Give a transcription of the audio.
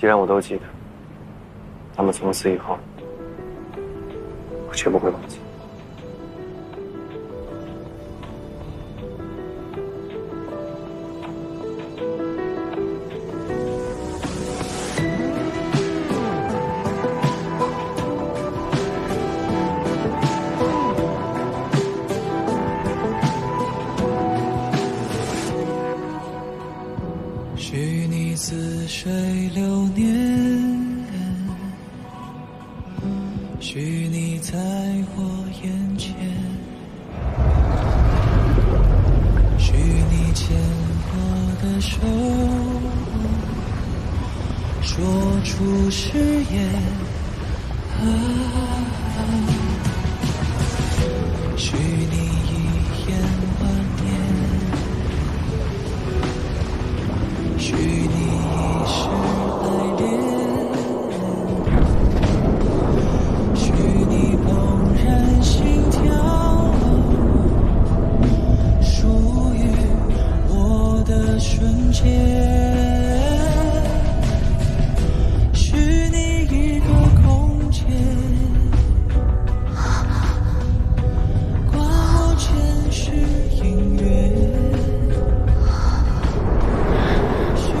既然我都记得，那么从此以后，我绝不会忘记。 许你一眼。